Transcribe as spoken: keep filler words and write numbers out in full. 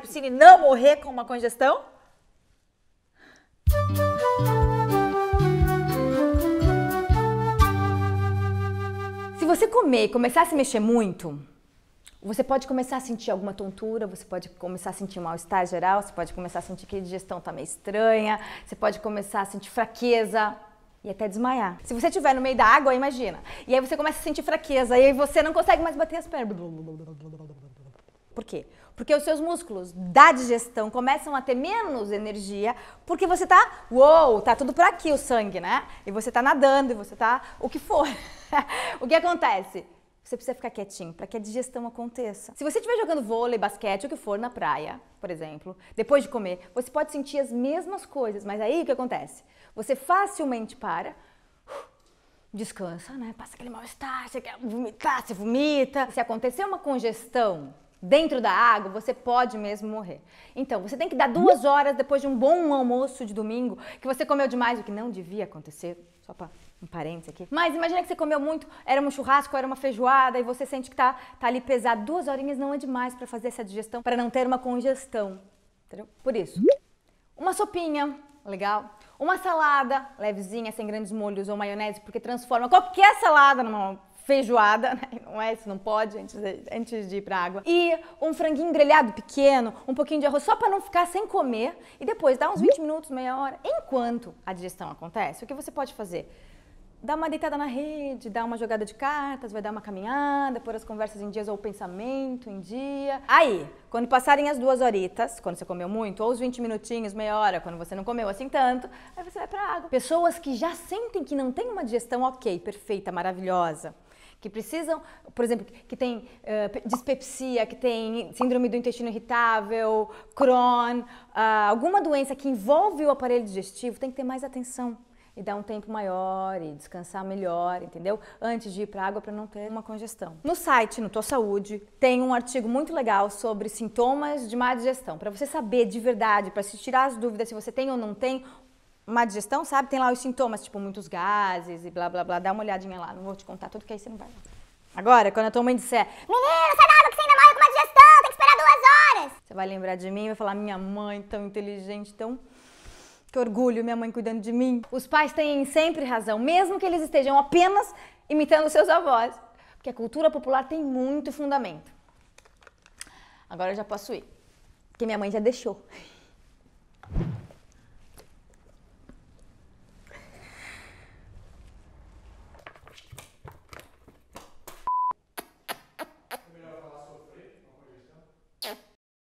para a piscina e não morrer com uma congestão? Se você comer e começar a se mexer muito, você pode começar a sentir alguma tontura, você pode começar a sentir um mal-estar geral, você pode começar a sentir que a digestão está meio estranha, você pode começar a sentir fraqueza e até desmaiar. Se você estiver no meio da água, imagina, e aí você começa a sentir fraqueza e aí você não consegue mais bater as pernas. Por quê? Porque os seus músculos da digestão começam a ter menos energia porque você tá, uou, tá tudo por aqui o sangue, né? E você tá nadando, e você tá o que for. O que acontece? Você precisa ficar quietinho para que a digestão aconteça. Se você estiver jogando vôlei, basquete, o que for, na praia, por exemplo, depois de comer, você pode sentir as mesmas coisas, mas aí o que acontece? Você facilmente para, descansa, né? Passa aquele mal-estar, você quer vomitar, você vomita. Se acontecer uma congestão dentro da água, você pode mesmo morrer. Então, você tem que dar duas horas depois de um bom almoço de domingo, que você comeu demais, o que não devia acontecer, só para um parênteses aqui. Mas imagina que você comeu muito, era um churrasco, era uma feijoada e você sente que tá, tá ali pesado. Duas horinhas não é demais para fazer essa digestão, para não ter uma congestão, entendeu? Por isso, uma sopinha, legal. Uma salada, levezinha, sem grandes molhos ou maionese, porque transforma qualquer salada numa feijoada, né? Não é isso, não pode antes de, antes de ir pra água. E um franguinho grelhado pequeno, um pouquinho de arroz, só para não ficar sem comer. E depois dá uns vinte minutos, meia hora, enquanto a digestão acontece. O que você pode fazer? Dá uma deitada na rede, dá uma jogada de cartas, vai dar uma caminhada, pôr as conversas em dias ou o pensamento em dia. Aí, quando passarem as duas horitas, quando você comeu muito, ou os vinte minutinhos, meia hora, quando você não comeu assim tanto, aí você vai pra água. Pessoas que já sentem que não tem uma digestão ok, perfeita, maravilhosa, que precisam, por exemplo, que tem uh, dispepsia, que tem síndrome do intestino irritável, Crohn, uh, alguma doença que envolve o aparelho digestivo, tem que ter mais atenção e dar um tempo maior e descansar melhor, entendeu? Antes de ir para a água para não ter uma congestão. No site, no Tua Saúde, tem um artigo muito legal sobre sintomas de má digestão, para você saber de verdade, para se tirar as dúvidas se você tem ou não tem má digestão, sabe? Tem lá os sintomas, tipo muitos gases e blá blá blá. Dá uma olhadinha lá, não vou te contar tudo que aí você não vai lá. Agora, quando a tua mãe disser, menina, sai da água que você ainda morre com má digestão, tem que esperar duas horas. Você vai lembrar de mim e vai falar, minha mãe tão inteligente, tão... Que orgulho, minha mãe cuidando de mim. Os pais têm sempre razão, mesmo que eles estejam apenas imitando seus avós. Porque a cultura popular tem muito fundamento. Agora eu já posso ir, porque minha mãe já deixou.